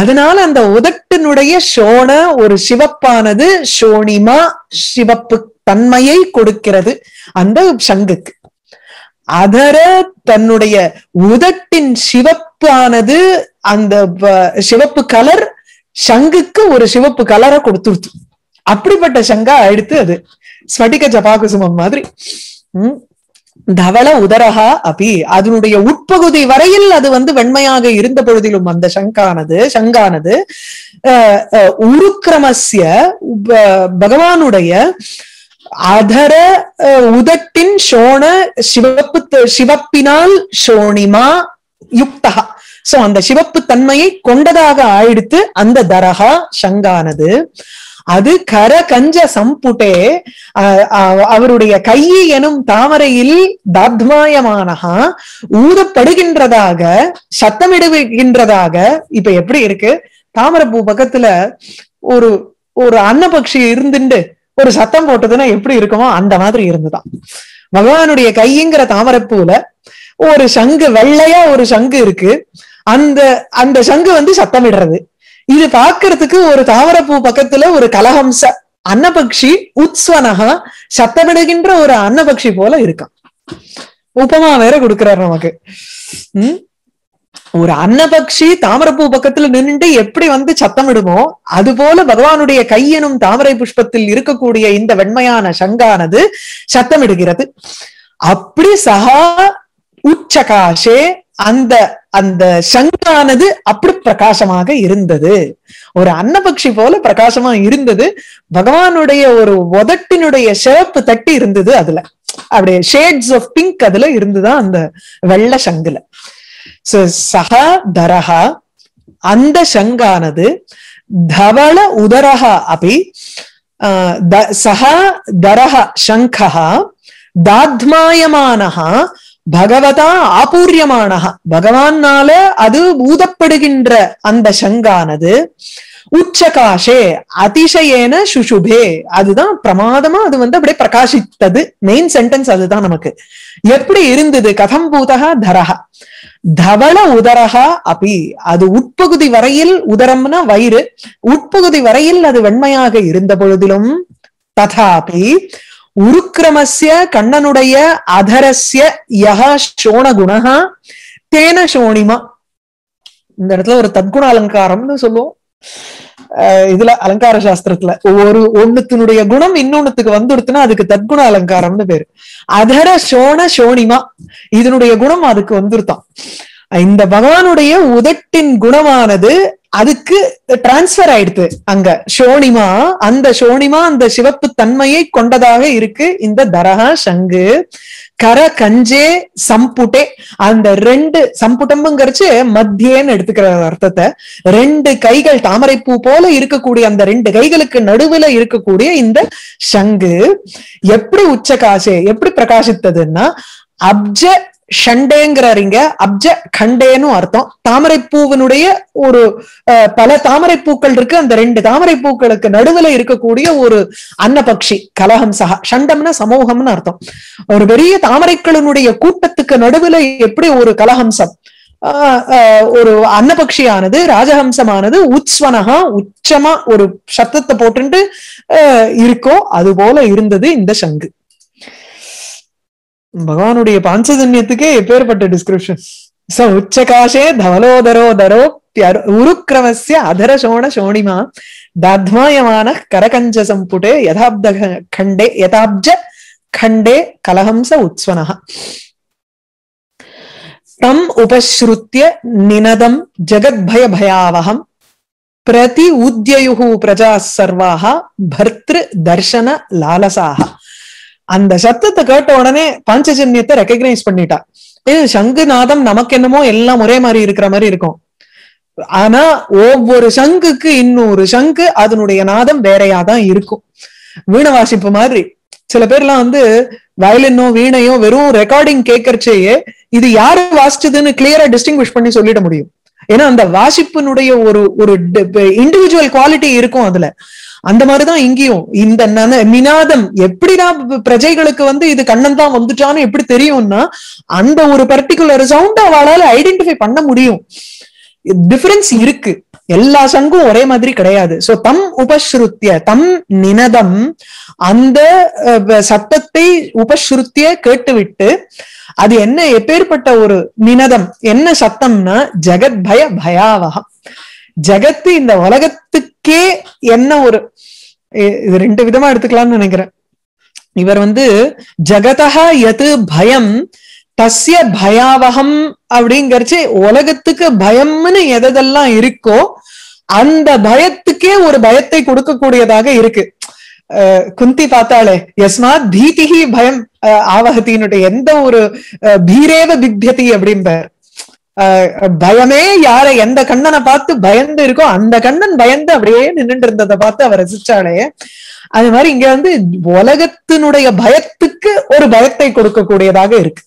அதனால அந்த உதட்டினுடைய சோண ஒரு சிவப்பானது சோணிமா சிவப்பு தன்மையை கொடுக்கிறது அந்த சங்குக்கு. அதர தன்னுடைய உதட்டின் சிவப்பானது அந்த சிவப்பு கலர் சங்குக்கு ஒரு சிவப்பு கலரை கொடுத்துருது. அப்படிப்பட்ட சங்கா எடுத்து அது ஸ்படிக ஜபாகுசுமம் மாதிரி. உம் தவள உதரகா அப்படி அதனுடைய உட்பகுதி வரையில் அது வந்து வெண்மையாக இருந்த பொழுதிலும் அந்த சங்கானது சங்கானது அஹ் உருக்கிரமஸ்ய பகவானுடைய அதர உதட்டின் சோண சிவப்பு சிவப்பினால் சோணிமா யுக்தா சோ அந்த சிவப்பு தன்மையை கொண்டதாக ஆயிடுத்து அந்த தரகா சங்கானது. அது கர கஞ்ச சம்புட்டே அவருடைய கையை எனும் தாமரையில் தாத்மாயமானஹா ஊதப்படுகின்றதாக சத்தமிடுகின்றதாக. இப்ப எப்படி இருக்கு, தாமரைப்பூ பக்கத்துல ஒரு ஒரு அன்னபக்ஷி இருந்துட்டு ஒரு சத்தம் போட்டதுன்னா எப்படி இருக்குமோ அந்த மாதிரி இருந்துதான் பகவானுடைய கைங்கிற தாமரைப்பூல ஒரு சங்கு வெள்ளையா ஒரு சங்கு இருக்கு. அந்த அந்த சங்கு வந்து சத்தமிடுறது. இது பாக்குறதுக்கு ஒரு தாமரைப்பூ பக்கத்துல ஒரு கலஹம்ச அன்னபக்ஷி உத்ஸ்வனஹா சத்தமிடுகின்ற ஒரு அன்னபக்ஷி போல இருக்கான். உபமா வேற கொடுக்கிறார் நமக்கு. உம் ஒரு அன்னபக்ஷி தாமரைப்பூ பக்கத்துல நின்றுட்டு எப்படி வந்து சத்தமிடுமோ அது போல பகவானுடைய கையெனும் தாமரை புஷ்பத்தில் இருக்கக்கூடிய இந்த வெண்மையான சங்கானது சத்தமிடுகிறது. அப்படி சகா உச்சகாஷே அந்த அந்த சங்கானது அப்படி பிரகாசமாக இருந்தது. ஒரு அன்னபக்ஷி போல பிரகாசமா இருந்தது. பகவானுடைய ஒரு உதட்டினுடைய சிவப்பு தட்டி இருந்தது. அதுல அப்படியே ஷேட்ஸ் ஆஃப் பிங்க் அதுல இருந்துதான் அந்த வெள்ள சங்குல. சஹா தரஹா அந்த சங்கானது தவள உதரஹா அபி சஹா தரஹ சங்கஹா தாத்மாயமானஹா பகவதா ஆபூரியமானஹா பகவானால அது ஊதப்படுகின்ற அந்த சங்கானது உச்சகாஷே அதிசயேன சுஷுபே அதுதான் பிரமாதமா அது வந்து அப்படியே பிரகாசித்தது. மெயின் சென்டென்ஸ் அதுதான் நமக்கு. எப்படி இருந்தது, கதம் பூதகா தரஹா தவள உதரகா அப்படி அது உட்பகுதி வரையில் உதரம்னா வயிறு உட்பகுதி வரையில் அது வெண்மையாக இருந்த பொழுதிலும் ததாபி உருக்கிரமஸ்ய கண்ணனுடைய அதரஸ்ய யஹா சோண குணஹா தேன சோணிமா. இந்த இடத்துல ஒரு தத்குண அலங்காரம்னு சொல்லுவோம். இதுல அலங்கார சாஸ்திரத்துல ஒரு ஒண்ணுத்தினுடைய குணம் இன்னொன்னுக்கு வந்துடுத்துன்னா அதுக்கு தற்குண அலங்காரம்னு பேரு. அதர சோண சோணிமா இதனுடைய குணம் அதுக்கு வந்துருத்தான். இந்த பகவானுடைய உதட்டின் குணமானது அதுக்கு டிரான்ஸ்பர் ஆயிடுது. அங்க சோணிமா அந்த சோணிமா அந்த சிவப்பு தன்மையை கொண்டதாக இருக்கு இந்த தரஹா சங்கு. கர கஞ்சே சம்புட்டே அந்த ரெண்டு சம்புட்டம்புங்கிறச்சு மத்தியன்னு எடுத்துக்கிற அர்த்தத்தை ரெண்டு கைகள் தாமரைப்பூ போல இருக்கக்கூடிய அந்த ரெண்டு கைகளுக்கு நடுவுல இருக்கக்கூடிய இந்த சங்கு எப்படி உச்சகாசே எப்படி பிரகாசித்ததுன்னா அப்ஜ ஷண்டேங்கிறீங்க. அப்ஜ கண்டேன்னு அர்த்தம். தாமரைப்பூவினுடைய ஒரு பல தாமரைப்பூக்கள் இருக்கு. அந்த ரெண்டு தாமரைப்பூக்களுக்கு நடுவுல இருக்கக்கூடிய ஒரு அன்னபக்ஷி கலஹம்சகா ஷண்டம்னா சமூகம்னு அர்த்தம். ஒரு பெரிய தாமரைக்களினுடைய கூட்டத்துக்கு நடுவுல எப்படி ஒரு கலஹம்சம் ஆஹ் ஒரு அன்னபக்ஷியானது ராஜஹம்சமானது உத்ஸ்வனகா உச்சமா ஒரு சத்தத்தை போட்டுண்டு அஹ் இருக்கோ அது போல இருந்தது இந்த சங்கு. பகவானுடைய பாஞ்சஜன்யத்துக்கே எப்பேற்பட்ட டிஸ்கிரிப்ஷன். ச உச்சகாஷே தவலோதரோ தரோ உருக்கிரமஸ்ய அதர சோண சோணிமா தாத்மாயமான கரகஞ்ச சம்புட்டே யதாப்த கண்டே யதாப்ஜ கண்டே கலஹம்ச உத்ஸ்வனஹ தம் உபஸ்ருத்ய நினதம் ஜகத்பய பயாவஹம் பிரதி உத்யயுஹு பிரஜா சர்வாஹ பர்த்ரு தர்சன லாலசாஹ. அந்த சத்தத்தை கேட்ட உடனே பாஞ்சஜன்யத்தை ரெக்கக்னைஸ் பண்ணிட்டா. இது சங்குநாதம் நமக்கு என்னமோ எல்லாம் ஒரே மாதிரி இருக்கிற மாதிரி இருக்கும். आना ओव्वोरु शंकुक्कु इन्नोरु शंकु अदनुடைய नादम वेरैया தான் இருக்கும் வீணை வாசிப்பு மாதிரி சில பேர்லாம் வந்து வயலினோ வீணையோ வெறும் ரெக்கார்டிங் கேட்கறச்சே இது யாரு வாசிச்சதுன்னு கிளியரா டிஸ்டிங்விஷ் பண்ணி சொல்லிட முடியும் ஏன்னா அந்த வாசிப்புனுடைய ஒரு ஒரு இன்டிவிஜுவல் குவாலிட்டி இருக்கும் அதுல அந்த மாதிரி தான் இங்கேயும் இந்த நிநாதம் எப்படின்னா பிரஜைகளுக்கு வந்து இது கண்ணன் தான் வந்துட்டான்னு எப்படி தெரியும்னா அந்த ஒரு பர்டிகுலர் சவுண்ட் அவளால ஐடென்டிஃபை பண்ண முடியும் डिफरेंस इरुक्कु एल्ला संगु ओरे मादिरी किडैयादु सो तम उपश्रुत्य तम निनदम अंद सत्तत्ते उपश्रुत्य केट्टुविट्टु अदु एन्न एपेर्पट्ट ओरु निनदम एन्न सत्तम्ना जगत भय भयावह जगत इंद उलगत्तुक्के एन्न ओरु इदु रेंडु विधमा एडुत्तुकलामनु निनैक्किरेन इवर वंदु जगतः यत् भयम तस्य भयावहम அப்படிங்கறச்சே உலகத்துக்கு பயம்னு எதெல்லாம் இருக்கோ அந்த பயத்துக்கே ஒரு பயத்தை கொடுக்க கூடியதாக இருக்கு குந்தி பார்த்தாலே யஸ்மாத் பீதிஹி பயம் ஆவஹதினுடைய எந்த ஒரு பீரேவ வித்யதி அப்படிம்பார் பயமே யாரை எந்த கண்ணனை பார்த்து பயந்து இருக்கோ அந்த கண்ணன் பயந்து அப்படியே நின்றுட்டு இருந்ததை பார்த்து அவர் ரசிச்சாலே அது மாதிரி இங்க வந்து உலகத்தினுடைய பயத்துக்கு ஒரு பயத்தை கொடுக்க கூடியதாக இருக்கு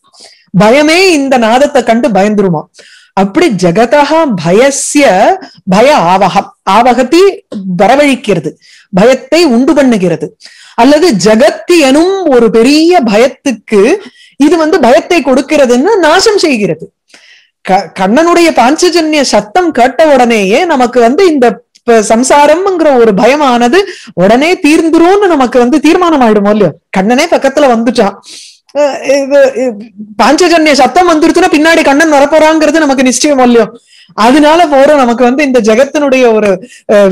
பயமே இந்த நாதத்தை கண்டு பயந்துருமா அப்படி ஜகதஹ பயஸ்ய பய ஆவகம் ஆவகதி வரவழிக்கிறது பயத்தை உண்டு பண்ணுகிறது அல்லது ஜகத் எனும் ஒரு பெரிய பயத்துக்கு இது வந்து பயத்தை கொடுக்கிறதுன்னு நாசம் செய்கிறது கண்ணனுடைய பாஞ்சஜன்ய சத்தம் கேட்ட உடனேயே நமக்கு வந்து இந்த சம்சாரம்ங்கிற ஒரு பயமானது உடனே தீர்ந்துரும்னு நமக்கு வந்து தீர்மானம் ஆயிடுமோ இல்லையோ கண்ணனே பக்கத்துல வந்துட்டான் பாஞ்சஜன்ய சத்தம் வந்துருச்சுன்னா பின்னாடி கண்ணன் வரப்போறாங்கிறது நமக்கு நிச்சயம் இல்லையோ அதனால போற நமக்கு வந்து இந்த ஜகத்தினுடைய ஒரு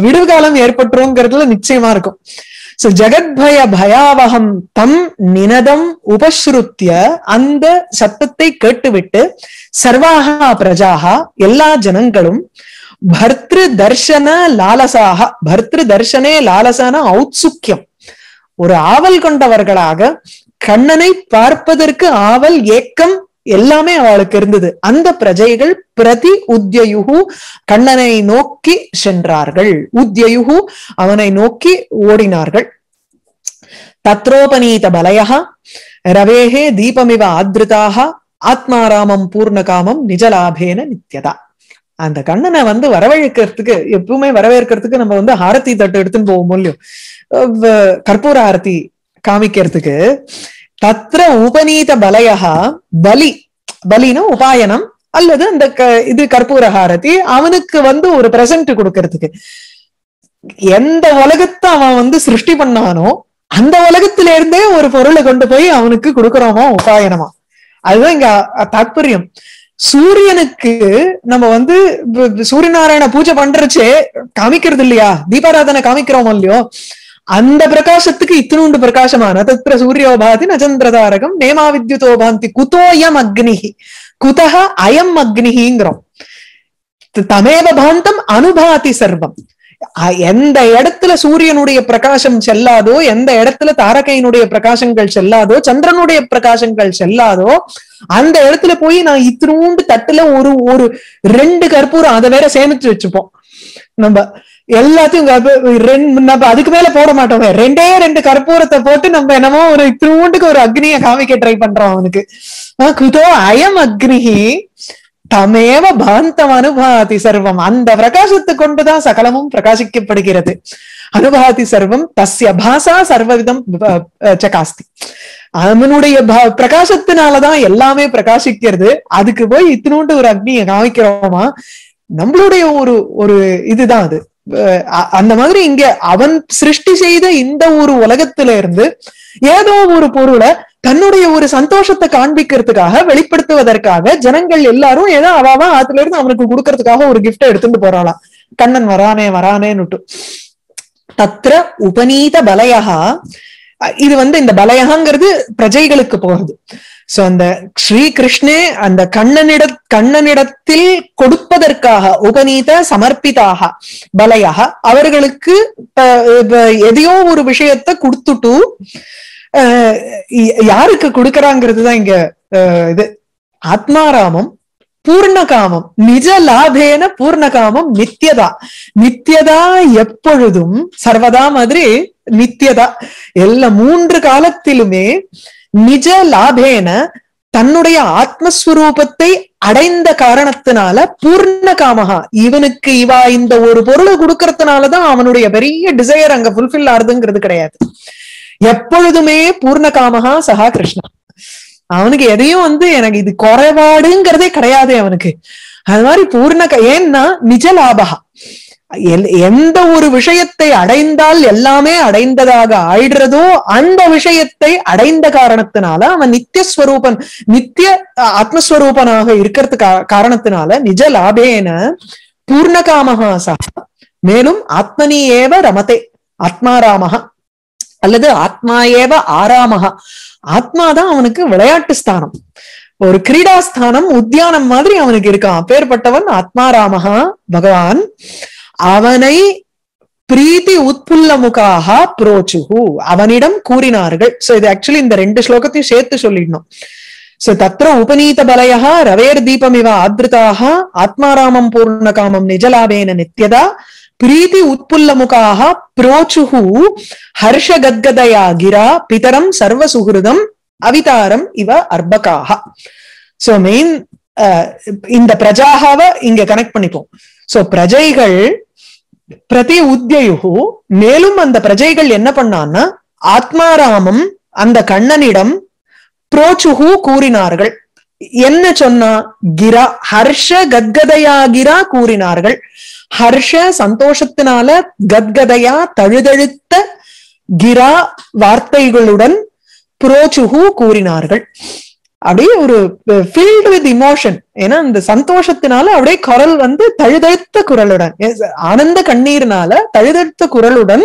விடுவு காலம் ஏற்பட்டுருங்கிறதுல நிச்சயமா இருக்கும் சோ ஜகத் பய பயாவகம் தம் நினதம் உபஸ்ருத்திய அந்த சத்தத்தை கேட்டுவிட்டு சர்வாக பிரஜாக எல்லா ஜனங்களும் பர்த்ரு தர்சன லாலசாக பர்த்ரு தர்சனே லாலசான ஔத்சுக்கியம் ஒரு ஆவல் கொண்டவர்களாக கண்ணனை பார்ப்பதற்கு ஆவல் ஏக்கம் எல்லாமே அவளுக்கு இருந்தது அந்த பிரஜைகள் பிரதி உத்யயுகு கண்ணனை நோக்கி சென்றார்கள் உத்யயுகு அவனை நோக்கி ஓடினார்கள் தத்ரோபநீத பலயஹ ரவேஹே தீபமிவ ஆத்ருதாஹ ஆத்மாராமம் பூர்ணகாமம் நிஜலாபேன நித்யதா அந்த கண்ணனை வந்து வரவேற்கிறதுக்கு எப்பவுமே வரவேற்கிறதுக்கு நம்ம வந்து ஆரத்தி தட்டு எடுத்துன்னு போவோம் இல்லையோ கற்பூர ஆரத்தி காமிக்கிறதுக்கு தத்ர உபநீத பலயா பலி பலினா உபாயனம் அல்லது அந்த இது கற்பூரஹாரதி அவனுக்கு வந்து ஒரு பிரசன்ட் கொடுக்கறதுக்கு எந்த உலகத்தை அவன் வந்து சிருஷ்டி பண்ணானோ அந்த உலகத்தில இருந்தே ஒரு பொருளை கொண்டு போய் அவனுக்கு கொடுக்கறோமா உபாயனமா அதுதான் இங்க தாற்பயம் சூரியனுக்கு நம்ம வந்து சூரியநாராயண பூஜை பண்றச்சே காமிக்கிறது இல்லையா தீபாராதனை காமிக்கிறோமோ இல்லையோ அந்த பிரகாசத்துக்கு இத்தினூண்டு பிரகாசமான தத்ர சூரியோபாதி நச்சந்திரதாரகம் நேமா வித்யுதோபாந்தி குதோயம் அக்னிஹி குதஹ அயம் அக்னிஹிங்கிறோம் தமேவ பாந்தம் அனுபாதி சர்வம் எந்த இடத்துல சூரியனுடைய பிரகாசம் செல்லாதோ எந்த இடத்துல தாரகையினுடைய பிரகாசங்கள் செல்லாதோ சந்திரனுடைய பிரகாசங்கள் செல்லாதோ அந்த இடத்துல போய் நான் இத்தினூண்டு தட்டுல ஒரு ஒரு ரெண்டு கற்பூரம் அதை வேற சேமிச்சு வச்சுப்போம் நம்ம எல்லாத்தையும் நம்ம அதுக்கு மேல போட மாட்டோமே ரெண்டே ரெண்டு கற்பூரத்தை போட்டு நம்ம என்னமோ ஒரு திருவூண்டுக்கு ஒரு அக்னியை காமிக்க ட்ரை பண்றோம் அவனுக்கு குதோ அயம் அக்னிஹி தமேவ பாந்தம் அனுபாதி சர்வம் அந்த பிரகாசத்தை கொண்டுதான் சகலமும் பிரகாசிக்கப்படுகிறது அனுபாதி சர்வம் தஸ்ய பாசா சர்வவிதம் சகாஸ்தி அவனுடைய பிரகாசத்தினாலதான் எல்லாமே பிரகாசிக்கிறது அதுக்கு போய் இத்தினூண்டு ஒரு அக்னியை காமிக்கிறோமா நம்மளுடைய ஒரு ஒரு இதுதான் அது அந்த மாதிரி இங்க அவன் சிருஷ்டி செய்த இந்த ஒரு உலகத்துல இருந்து ஏதோ ஒரு பொருளை தன்னுடைய ஒரு சந்தோஷத்தை காண்பிக்கிறதுக்காக வெளிப்படுத்துவதற்காக ஜனங்கள் எல்லாரும் ஏதோ அவாவா அதுல இருந்து அவனுக்கு கொடுக்கறதுக்காக ஒரு கிஃப்ட எடுத்துட்டு போறாளாம் கண்ணன் வரானே வரானேன்னுட்டு தத்ர உபநீத பலயா இது வந்து இந்த பலயாங்கிறது பிரஜைகளுக்கு போகுது சோ அந்த ஸ்ரீகிருஷ்ணே அந்த கண்ணனிட கண்ணனிடத்தில் கொடுப்பதற்காக உபநீத சமர்ப்பிதாக பலயாக அவர்களுக்கு எதையோ ஒரு விஷயத்தை கொடுத்துட்டு யாருக்கு கொடுக்கறாங்கிறதுதான் இங்க இது ஆத்மாராமம் पूर्णकामं निज लाभेन पूर्णकामं नित्यदा नित्यदा एप्पोळुदुम सर्वदा मादरी नित्यदा एल्ला मूன்று காலத்திலுமே निज लाभेन தன்னுடைய ஆத்மஸ்வரூபத்தை அடைந்த காரணத்தினால பூர்ணகாமஹா இவனுக்கு இவா இந்த ஒரு பொருளை கொடுக்கிறதுனால தான் அவனுடைய பெரிய டிசையர் அங்க ஃபுல்ஃபில் ஆறதுங்கிறது கிடையாது எப்பொழுதுமே பூர்ணகாமஹா சஹா கிருஷ்ணா அவனுக்கு எதையும் வந்து எனக்கு இது குறைபாடுங்கிறதே கிடையாது அவனுக்கு அது மாதிரி பூர்ண ஏன்னா நிஜ லாபகா எந்த ஒரு விஷயத்தை அடைந்தால் எல்லாமே அடைந்ததாக ஆயிடுறதோ அந்த விஷயத்தை அடைந்த காரணத்தினால அவன் நித்தியஸ்வரூபன் நித்திய ஆத்மஸ்வரூபனாக இருக்கிறது காரணத்தினால நிஜ லாபேன பூர்ணகாமகா சா மேலும் ஆத்மனி ஏவ ரமதே ஆத்மாராமகா அல்லது ஆத்மா ஏவ ஆராமகா ஆத்மாதான் அவனுக்கு விளையாட்டு ஸ்தானம் ஒரு கிரீடா ஸ்தானம் உத்தியானம் மாதிரி அவனுக்கு இருக்கான் அப்பேற்பட்டவன் ஆத்மாராமகா பகவான் அவனை பிரீதி உத்புல்லமுகாக புரோச்சுஹு அவனிடம் கூறினார்கள் சோ இது ஆக்சுவலி இந்த ரெண்டு ஸ்லோகத்தையும் சேர்த்து சொல்லிடணும் சோ தத்ர உபநீத பலயா ரவேர் தீபம் இவ ஆத்ருதாக ஆத்மாராமம் பூர்ணகாமம் நிஜலாபேன நித்யதா प्रीति उत्पुल्लमुकाः प्रोचुहु हर्ष गद्गदया गिरा पितरं सर्वसुहृदं अवितारं इव अर्बकाः सो मेन इंद प्रजाहव इंग कनेक्ट पण्णिपोम सो प्रजैगल प्रति उद्ययुहु मेलुम अंद प्रजैगल एन्न पण्णाना आत्मारामं अंद कण्णनिडम प्रोचुहु कूरिनार्गल என்ன சொன்னா கிரா ஹர்ஷ கத்கதையா கிரா கூறினார்கள் ஹர்ஷ சந்தோஷத்தினால கத்கதையா தழுதழுத்த கிரா வார்த்தைகளுடன் புரோச்சுஹு கூறினார்கள் அப்படியே ஒரு ஃபீல்டு வித் இமோஷன் ஏன்னா அந்த சந்தோஷத்தினால அப்படியே குரல் வந்து தழுதழுத்த குரலுடன் ஆனந்த கண்ணீர்னால தழுதழுத்த குரலுடன்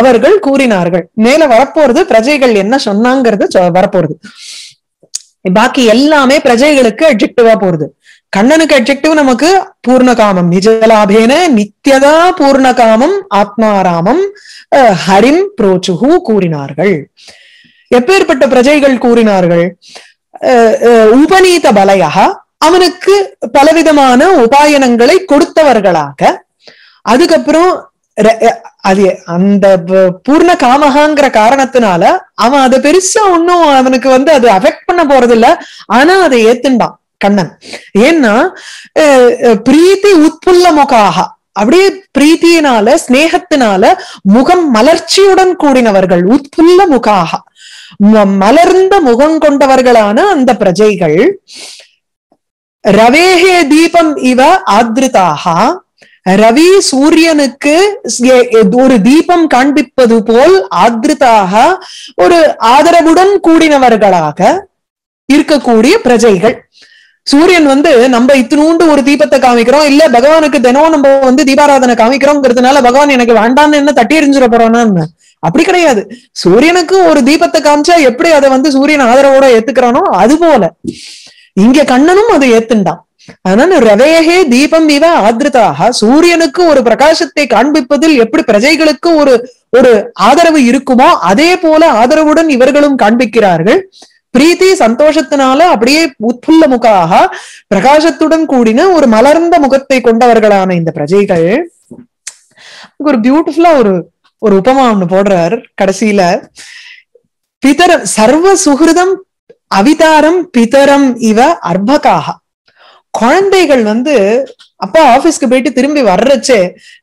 அவர்கள் கூறினார்கள் மேல வரப்போறது பிரஜைகள் என்ன சொன்னாங்கிறது வரப்போறது பாக்கி எல்லாமே பிரஜைகளுக்கு அட்ஜெக்டிவா போறது கண்ணனுக்கு அட்ஜெக்டிவ் நமக்கு பூர்ணகாமம் நிஜலாபேன நித்யதா பூர்ணகாமம் ஆத்மாராமம் ஹரிம் புரோச்சுஹு கூறினார்கள் எப்பேற்பட்ட பிரஜைகள் கூறினார்கள் உபநீத பலயா அவனுக்கு பலவிதமான உபாயனங்களை கொடுத்தவர்களாக அதுக்கப்புறம் அது அந்த பூர்ண காமகாங்கிற காரணத்தினால அவன் அதை பெருசா ஒன்னும் அவனுக்கு வந்து அது அஃபெக்ட் பண்ண போறது இல்ல ஆனா அதை ஏத்துண்டான் கண்ணன் ஏன்னா பிரீத்தி உட்புள்ள முகாக அப்படியே பிரீத்தியினால ஸ்நேகத்தினால முகம் மலர்ச்சியுடன் கூடினவர்கள் உட்புள்ள முகாக மலர்ந்த முகம் கொண்டவர்களான அந்த பிரஜைகள் ரவேஹே தீபம் இவ ஆத்ருதாகா ரவி சூரியனுக்கு ஒரு தீபம் காண்பிப்பது போல் ஆத்ருதாக ஒரு ஆதரவுடன் கூடினவர்களாக இருக்கக்கூடிய பிரஜைகள் சூரியன் வந்து நம்ம இத்தினூண்டு ஒரு தீபத்தை காமிக்கிறோம் இல்ல பகவானுக்கு தினம் நம்ம வந்து தீபாராதனை காமிக்கிறோம்ங்கிறதுனால பகவான் எனக்கு வேண்டான்னு என்ன தட்டி எரிஞ்சிட போறோம்னா அப்படி கிடையாது சூரியனுக்கு ஒரு தீபத்தை காமிச்சா எப்படி அதை வந்து சூரியன் ஆதரவோட ஏத்துக்கிறானோ அது போல இங்க கண்ணனும் அதை ஏத்துண்டான் அதனால ரவேஹே தீபம் இவ ஆத்ருதாக சூரியனுக்கு ஒரு பிரகாசத்தை காண்பிப்பதில் எப்படி பிரஜைகளுக்கு ஒரு ஒரு ஆதரவு இருக்குமோ அதே போல ஆதரவுடன் இவர்களும் காண்பிக்கிறார்கள் பிரீத்தி சந்தோஷத்தினால அப்படியே உட்புள்ள முகாக பிரகாசத்துடன் கூடின ஒரு மலர்ந்த முகத்தை கொண்டவர்களான இந்த பிரஜைகள் ஒரு பியூட்டிஃபுல்லா ஒரு ஒரு உபமா ஒண்ணு போடுறார் கடைசியில பிதரம் சர்வ சுகிருதம் அவிதாரம் பிதரம் இவ அர்பகாக குழந்தைகள் வந்து அப்பா ஆபீஸ்க்கு போயிட்டு திரும்பி வர்றச்சே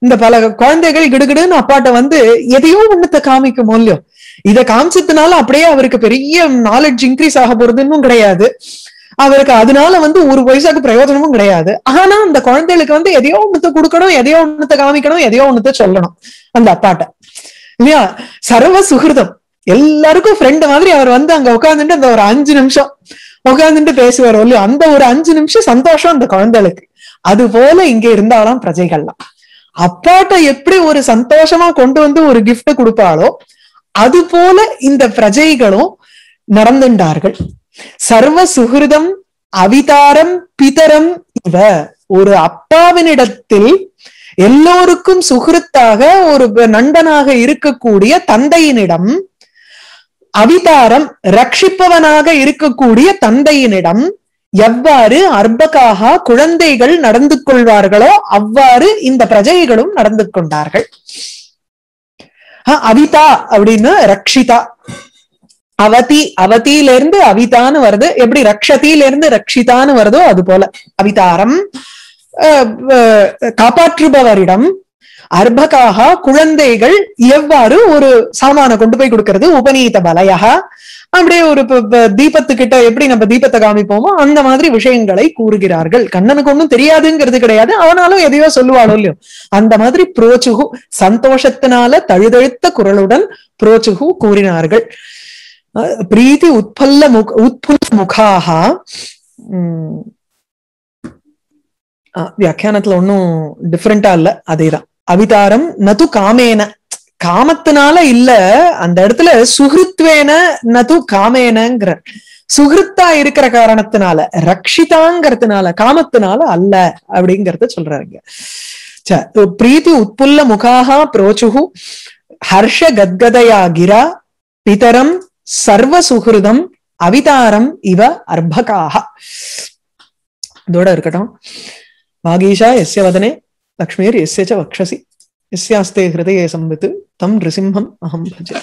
இந்த பல குழந்தைகள் கிடுகிடுன்னு அப்பாட்ட வந்து எதையோ ஒண்ணுத்த காமிக்குமோ இல்லையோ இதை காமிச்சதுனால அப்படியே அவருக்கு பெரிய நாலேஜ் இன்க்ரீஸ் ஆக போறதுன்னு கிடையாது அவருக்கு அதனால வந்து ஒரு வயசாக்கு பிரயோஜனமும் கிடையாது ஆனா அந்த குழந்தைகளுக்கு வந்து எதையோ ஒண்ணுத்த கொடுக்கணும் எதையோ ஒண்ணுத்த காமிக்கணும் எதையோ ஒண்ணுத்த சொல்லணும் அந்த அப்பாட்ட இல்லையா சர்வ சுகிருதம் எல்லாருக்கும் ஃப்ரெண்டு மாதிரி அவர் வந்து அங்க உட்காந்துட்டு அந்த ஒரு அஞ்சு நிமிஷம் உட்காந்துட்டு பேசுவார் இல்லையோ அந்த ஒரு அஞ்சு நிமிஷம் சந்தோஷம் அந்த குழந்தைகளுக்கு அது போல இங்க இருந்தாலும் பிரஜைகள்லாம் அப்பாட்ட எப்படி ஒரு சந்தோஷமா கொண்டு வந்து ஒரு கிஃப்ட் கொடுப்பாளோ அது போல இந்த பிரஜைகளும் நடந்துட்டார்கள் சர்வ சுகிருதம் அவிதாரம் பிதரம் இவ ஒரு அப்பாவினிடத்தில் எல்லோருக்கும் சுகிருத்தாக ஒரு நண்பனாக இருக்கக்கூடிய தந்தையினிடம் அவிதாரம் ரட்சிப்பவனாக இருக்கக்கூடிய தந்தையினிடம் எவ்வாறு அர்பகாக குழந்தைகள் நடந்து கொள்வார்களோ அவ்வாறு இந்த பிரஜைகளும் நடந்து கொண்டார்கள். அவிதா அப்படின்னு ரக்ஷிதா, அவதி, அவதியில இருந்து அவிதான்னு வருது. எப்படி ரக்ஷதியில இருந்து ரக்ஷிதான்னு வருதோ அது போல அவிதாரம் காப்பாற்றுபவரிடம் அர்பகாக குழந்தைகள் எவ்வாறு ஒரு சாமான கொண்டு போய் கொடுக்கறது, உபநீத பலையாக. அப்படியே ஒரு தீபத்துக்கிட்ட எப்படி நம்ம தீபத்தை காமிப்போமோ அந்த மாதிரி விஷயங்களை கூறுகிறார்கள். கண்ணனுக்கு ஒன்றும் தெரியாதுங்கிறது கிடையாது, அவனாலும் எதையோ சொல்லுவாளோ இல்லையோ அந்த மாதிரி புரோச்சுகு சந்தோஷத்தினால தழுதழுத்த குரலுடன் புரோச்சுகு கூறினார்கள். பிரீதி உட்பல்ல முக உட்புல்ல முகாக. உம் வியாக்கியானத்துல ஒன்னும் டிஃப்ரெண்டா இல்ல, அதேதான். அவிதாரம் நது காமேன, காமத்தினால இல்ல அந்த இடத்துல சுகிருத்வேன நது காமேனங்கிற, சுகிருத்தா இருக்கிற காரணத்தினால, ரக்ஷிதாங்கிறதுனால, காமத்தினால அல்ல அப்படிங்கறத சொல்றாருங்க. பிரீதி உட்புல்ல முகாகா புரோச்சுகு ஹர்ஷ கத்கதையா கிரா பிதரம் சர்வ சுகிருதம் அவிதாரம் இவ அர்பகாக. இதோட இருக்கட்டும். வாகீஷா எஸ்ய வதனே லக்ஷ்மீர் எஸ்ய ச வக்ஷசி எஸ்யாஸ்தே ஹிருதயே சம்பித் தம் நிருசிம்ஹம் அஹம் பஜே.